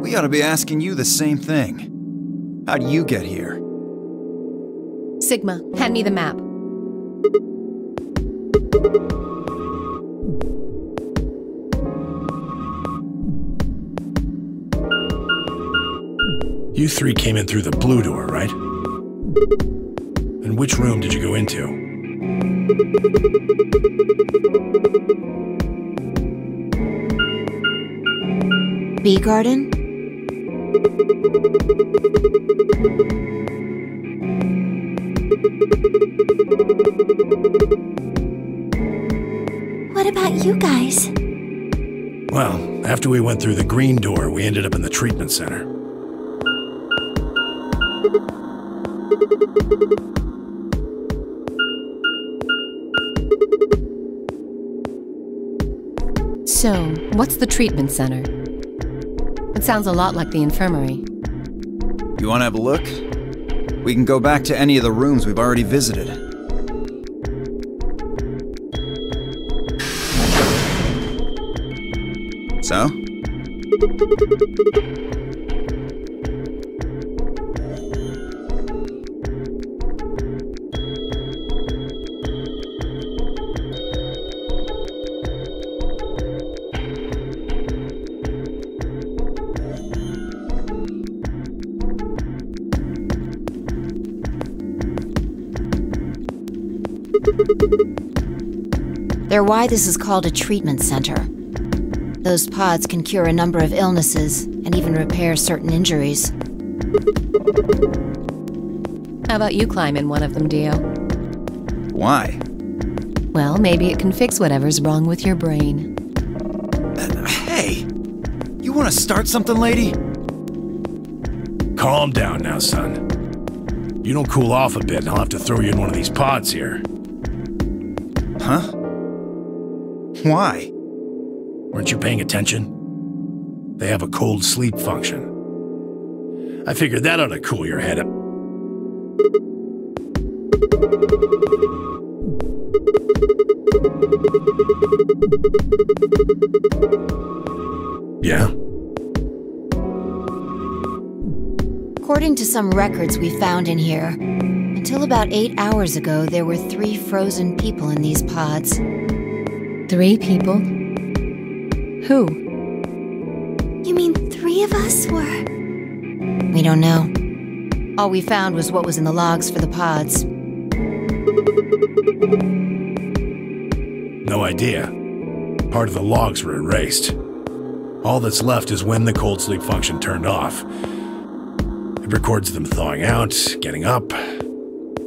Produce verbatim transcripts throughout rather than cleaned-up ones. We ought to be asking you the same thing. How'd you get here? Sigma, hand me the map. You three came in through the blue door, right? And which room did you go into? Bee garden? What about you guys? Well, after we went through the green door, we ended up in the treatment center. So, what's the treatment center? It sounds a lot like the infirmary. You want to have a look? We can go back to any of the rooms we've already visited. So? They're why this is called a treatment center. Those pods can cure a number of illnesses and even repair certain injuries. How about you climb in one of them, Dio? Why? Well, maybe it can fix whatever's wrong with your brain. Uh, hey! You want to start something, lady? Calm down now, son. You don't cool off a bit and I'll have to throw you in one of these pods here. Huh? Why? Weren't you paying attention? They have a cold sleep function. I figured that ought to cool your head up. Yeah? According to some records we found in here, until about eight hours ago, there were three frozen people in these pods. Three people? Who? You mean three of us were? We don't know. All we found was what was in the logs for the pods. No idea. Part of the logs were erased. All that's left is when the cold sleep function turned off. It records them thawing out, getting up.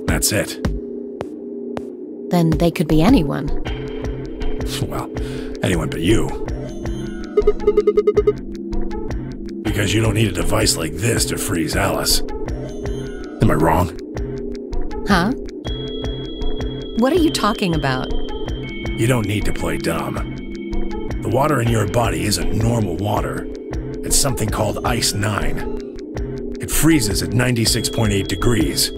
That's it. Then they could be anyone. Well, anyone but you. Because you don't need a device like this to freeze Alice. Am I wrong? Huh? What are you talking about? You don't need to play dumb. The water in your body isn't normal water. It's something called Ice nine. It freezes at ninety-six point eight degrees.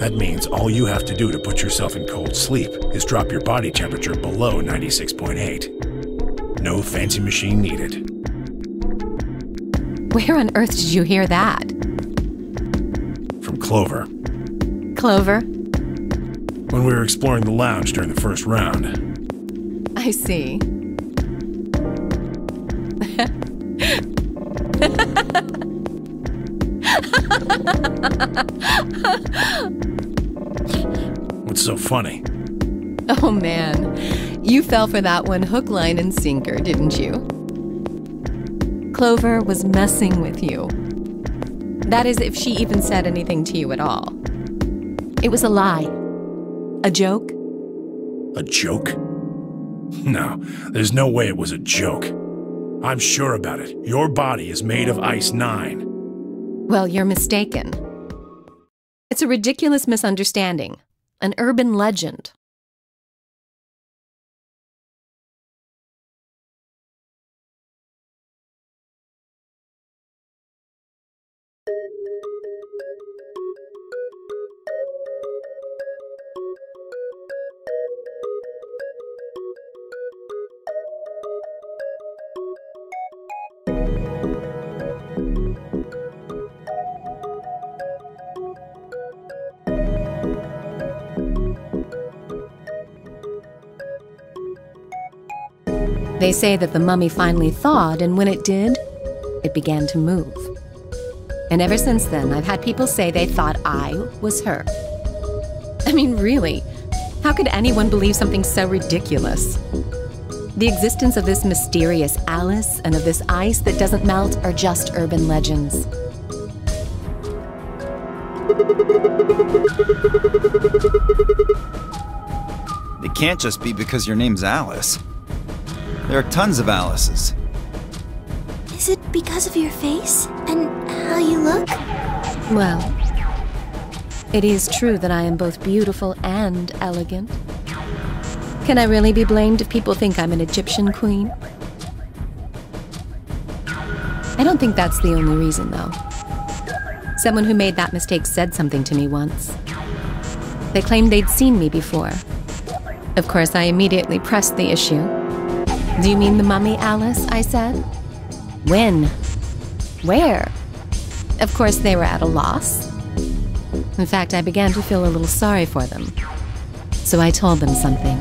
That means all you have to do to put yourself in cold sleep is drop your body temperature below ninety-six point eight. No fancy machine needed. Where on earth did you hear that? From Clover. Clover? When we were exploring the lounge during the first round. I see. What's so funny? Oh man, you fell for that one hook, line, and sinker, didn't you? Clover was messing with you. That is, if she even said anything to you at all. It was a lie. A joke? A joke? No, there's no way it was a joke. I'm sure about it. Your body is made of Ice nine. Well, you're mistaken. It's a ridiculous misunderstanding, an urban legend. They say that the mummy finally thawed, and when it did, it began to move. And ever since then, I've had people say they thought I was her. I mean, really, how could anyone believe something so ridiculous? The existence of this mysterious Alice and of this ice that doesn't melt are just urban legends. It can't just be because your name's Alice. There are tons of Alices. Is it because of your face and how you look? Well, it is true that I am both beautiful and elegant. Can I really be blamed if people think I'm an Egyptian queen? I don't think that's the only reason, though. Someone who made that mistake said something to me once. They claimed they'd seen me before. Of course, I immediately pressed the issue. Do you mean the mummy, Alice? I said. When? Where? Of course, they were at a loss. In fact, I began to feel a little sorry for them. So I told them something.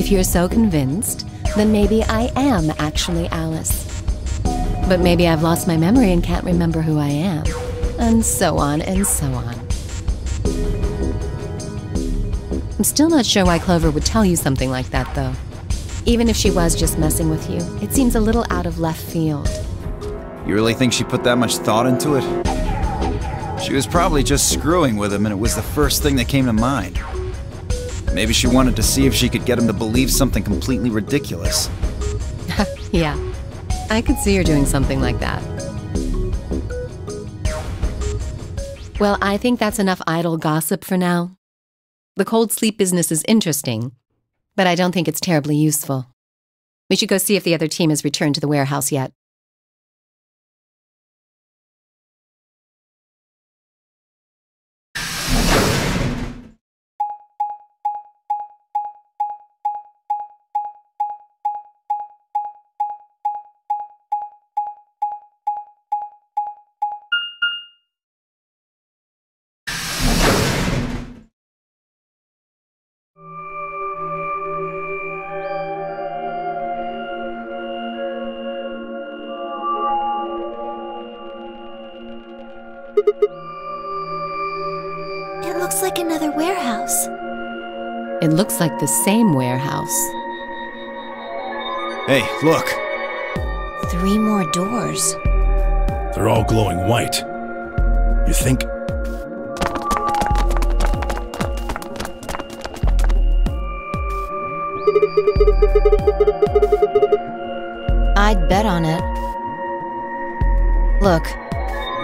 If you're so convinced, then maybe I am actually Alice. But maybe I've lost my memory and can't remember who I am. And so on and so on. I'm still not sure why Clover would tell you something like that, though. Even if she was just messing with you, it seems a little out of left field. You really think she put that much thought into it? She was probably just screwing with him, and it was the first thing that came to mind. Maybe she wanted to see if she could get him to believe something completely ridiculous. Yeah, I could see her doing something like that. Well, I think that's enough idle gossip for now. The cold sleep business is interesting, but I don't think it's terribly useful. We should go see if the other team has returned to the warehouse yet. It looks like the same warehouse. Hey, look! Three more doors. They're all glowing white. You think? I'd bet on it. Look,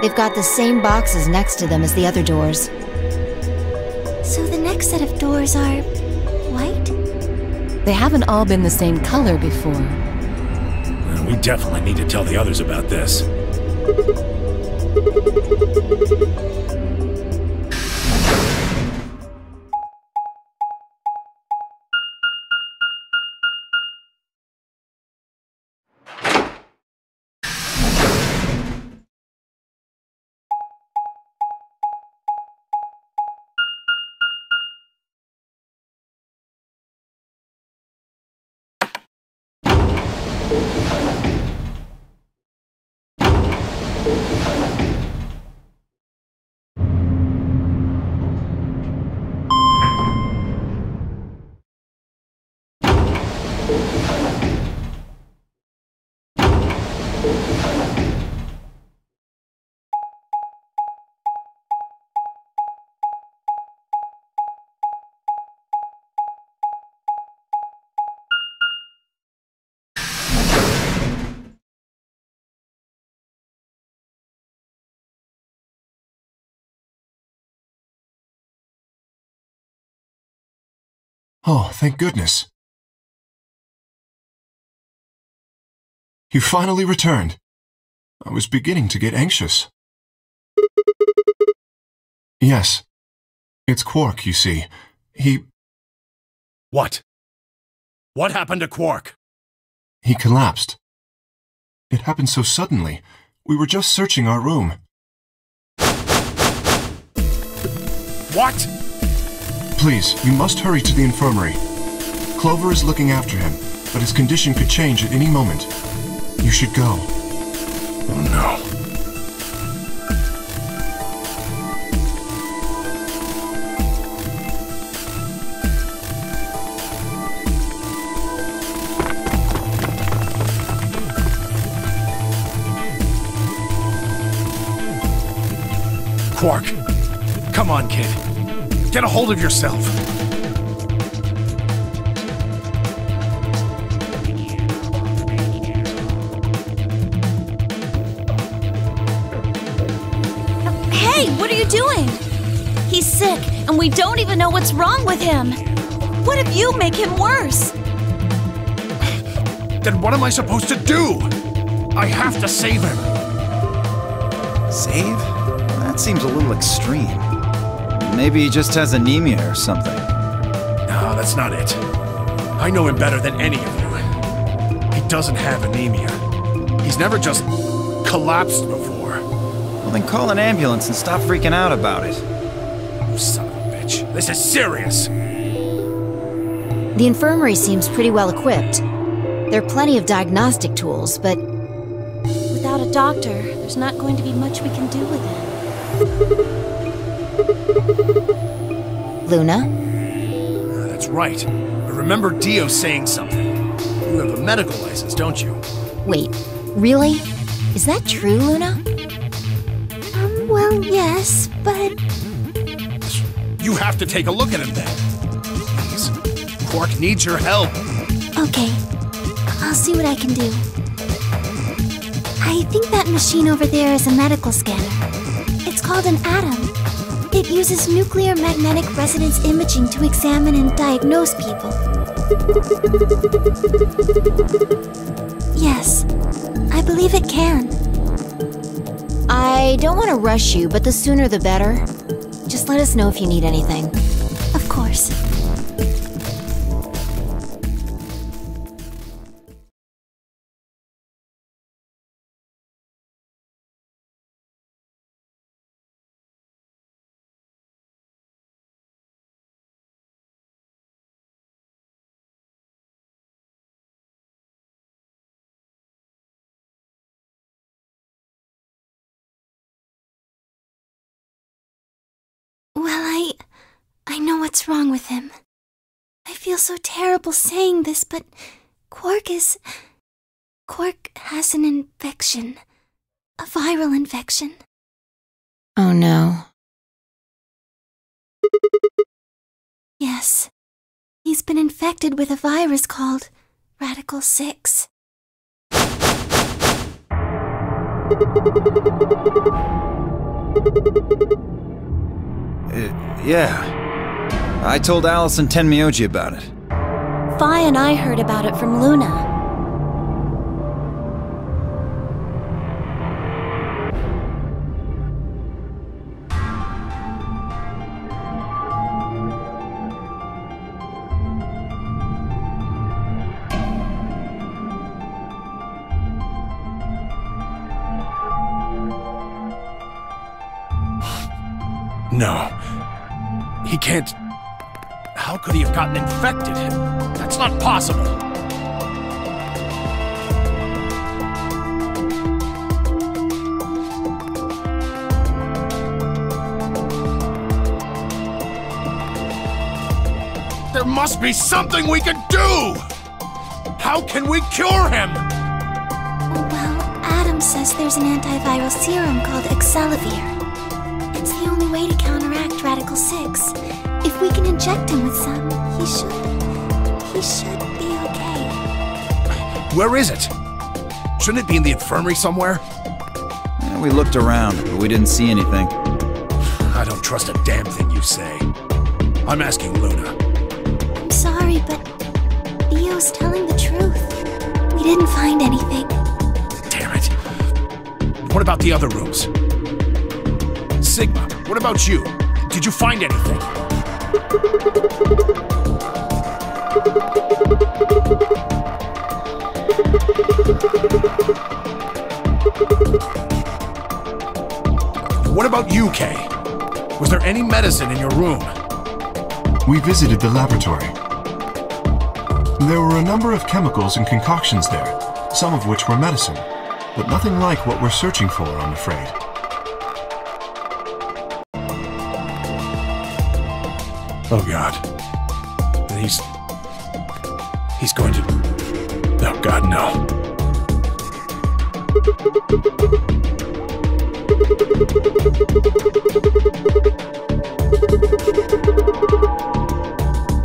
they've got the same boxes next to them as the other doors. So the next set of doors are... They haven't all been the same color before. We definitely need to tell the others about this. Oh, thank goodness. You finally returned. I was beginning to get anxious. Yes. It's Quark, you see. He... What? What happened to Quark? He collapsed. It happened so suddenly. We were just searching our room. What? Please, you must hurry to the infirmary. Clover is looking after him. but his condition could change at any moment. You should go. Oh no. Quark, come on, kid. Get a hold of yourself. Hey, what are you doing? He's sick, and we don't even know what's wrong with him. What if you make him worse? Then what am I supposed to do? I have to save him. Save? That seems a little extreme. Maybe he just has anemia or something. No, that's not it. I know him better than any of you. He doesn't have anemia. He's never just collapsed before. Well, then call an ambulance and stop freaking out about it. You son of a bitch. This is serious. The infirmary seems pretty well equipped. There are plenty of diagnostic tools, but without a doctor, there's not going to be much we can do with it. Luna? Uh, that's right. I remember Dio saying something. You have a medical license, don't you? Wait, really? Is that true, Luna? Um, well, yes, but... You have to take a look at him then. Please. Quark needs your help. Okay. I'll see what I can do. I think that machine over there is a medical scanner. It's called an atom. It uses nuclear magnetic resonance imaging to examine and diagnose people. Yes, I believe it can. I don't want to rush you, but the sooner the better. Just let us know if you need anything. Of course. I know what's wrong with him. I feel so terrible saying this, but Quark is... Quark has an infection. A viral infection. Oh no. Yes. He's been infected with a virus called Radical Six. Uh, yeah. I told Alice and Tenmyoji about it. Phi and I heard about it from Luna. No. He can't... How could he have gotten infected? That's not possible. There must be something we can do! How can we cure him? Well, Adam says there's an antiviral serum called Exelivir. It's the only way to counteract Radical Six. If we can inject him with some, he should... he should be okay. Where is it? Shouldn't it be in the infirmary somewhere? Yeah, we looked around, but we didn't see anything. I don't trust a damn thing you say. I'm asking Luna. I'm sorry, but Theo's telling the truth. We didn't find anything. Damn it. What about the other rooms? Sigma, what about you? Did you find anything? What about you, Kay? Was there any medicine in your room? We visited the laboratory. There were a number of chemicals and concoctions there, some of which were medicine, but nothing like what we're searching for, I'm afraid. Oh God. He's... He's going to... Oh God, no.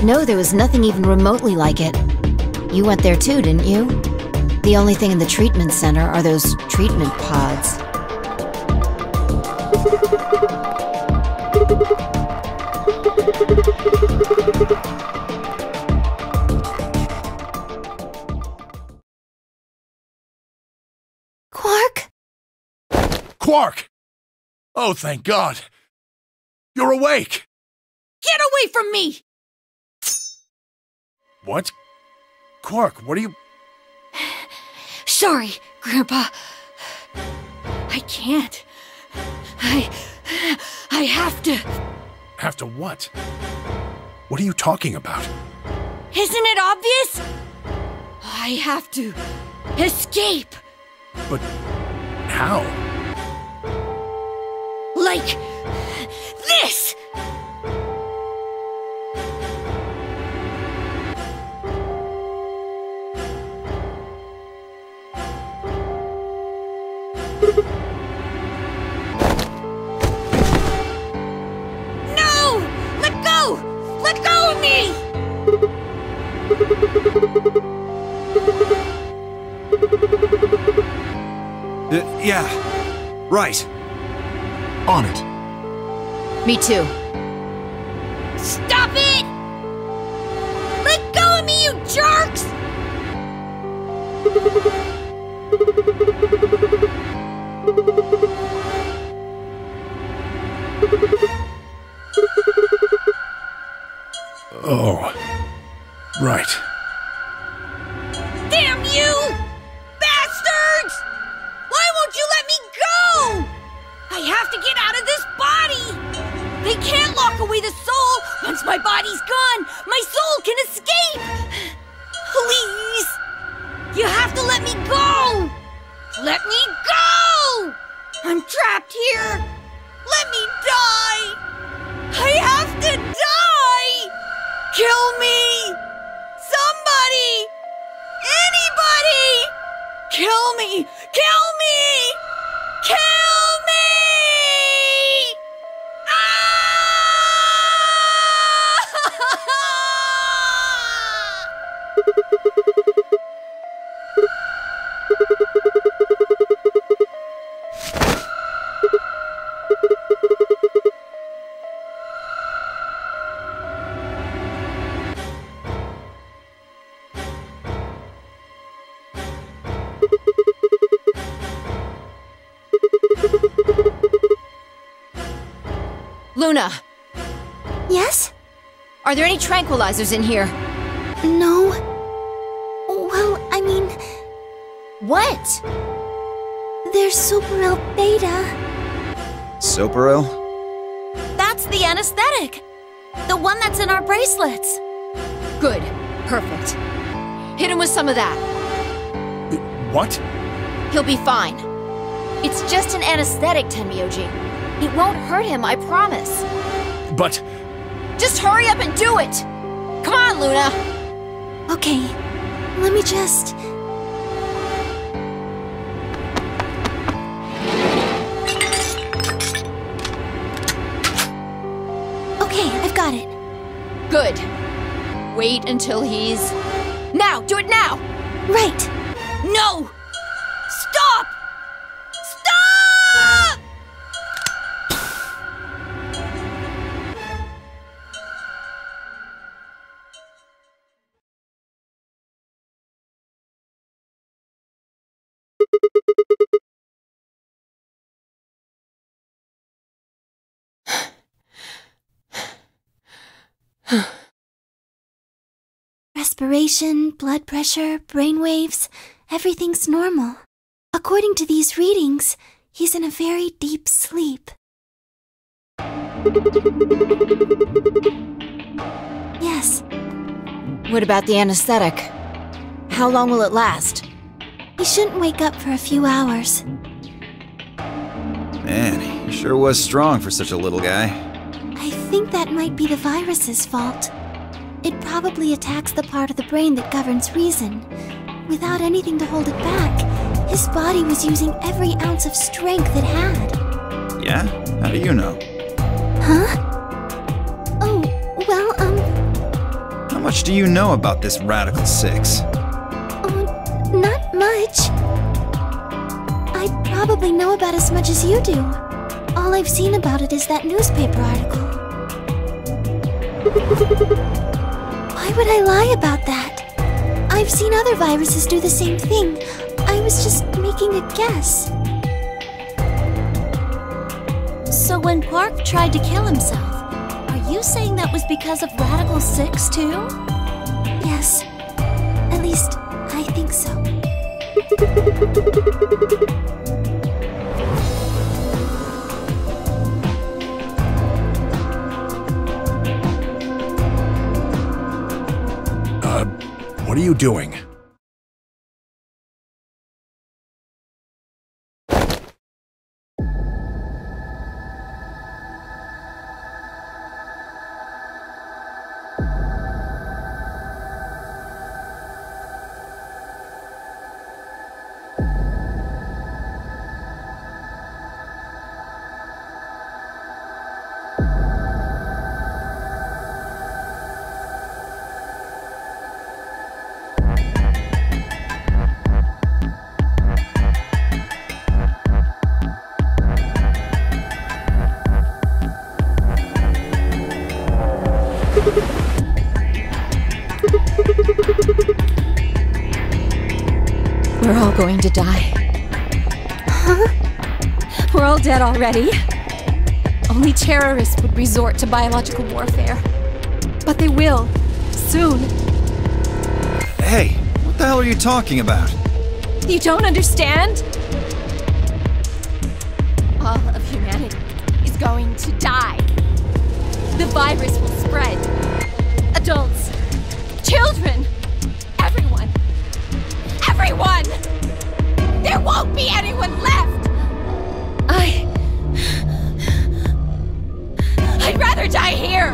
No, there was nothing even remotely like it. You went there too, didn't you? The only thing in the treatment center are those treatment pods. Quark? Quark! Oh, thank God. You're awake! Get away from me! What? Quark, what are you... Sorry, Grandpa. I can't. I... I have to... Have to what? What are you talking about? Isn't it obvious? I have to... escape! But... how? Like... this! Uh, yeah, right. On it. Me too. Stop it! Let go of me, you jerks! Oh, right. Damn you! Bastards! Why won't you let me go? I have to get out of this body! They can't lock away the soul! Once my body's gone, my soul can escape! Please! You have to let me go! Let me go! I'm trapped here! Let me die! I have to die! Kill me! Somebody! Anybody! Kill me! Kill me! Kill me! Luna! Yes? Are there any tranquilizers in here? No. Well, I mean... What? There's Soperel Beta. Soperel? That's the anesthetic! The one that's in our bracelets! Good. Perfect. Hit him with some of that. What? He'll be fine. It's just an anesthetic, Tenmyoji. It won't hurt him, I promise. But... Just hurry up and do it! Come on, Luna! Okay, let me just... Okay, I've got it. Good. Wait until he's... Now! Do it now! Right! No! Stop! Respiration, blood pressure, brain waves, everything's normal. According to these readings, he's in a very deep sleep. Yes. What about the anesthetic? How long will it last? He shouldn't wake up for a few hours. Man, he sure was strong for such a little guy. I think that might be the virus's fault. It probably attacks the part of the brain that governs reason. Without anything to hold it back, his body was using every ounce of strength it had. Yeah? How do you know? Huh? Oh, well, um... How much do you know about this Radical Six? Oh, not much. I probably know about as much as you do. All I've seen about it is that newspaper article. Why would I lie about that? I've seen other viruses do the same thing. I was just making a guess. So when Quark tried to kill himself, are you saying that was because of Radical Six too? Yes. At least, I think so. Uh, what are you doing? We're all going to die. Huh? We're all dead already. Only terrorists would resort to biological warfare. But they will. Soon. Hey, what the hell are you talking about? You don't understand? All of humanity is going to die. The virus will spread. Adults. Children. Everyone! There won't be anyone left! I... I'd rather die here!